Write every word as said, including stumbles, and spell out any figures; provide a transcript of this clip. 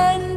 Sen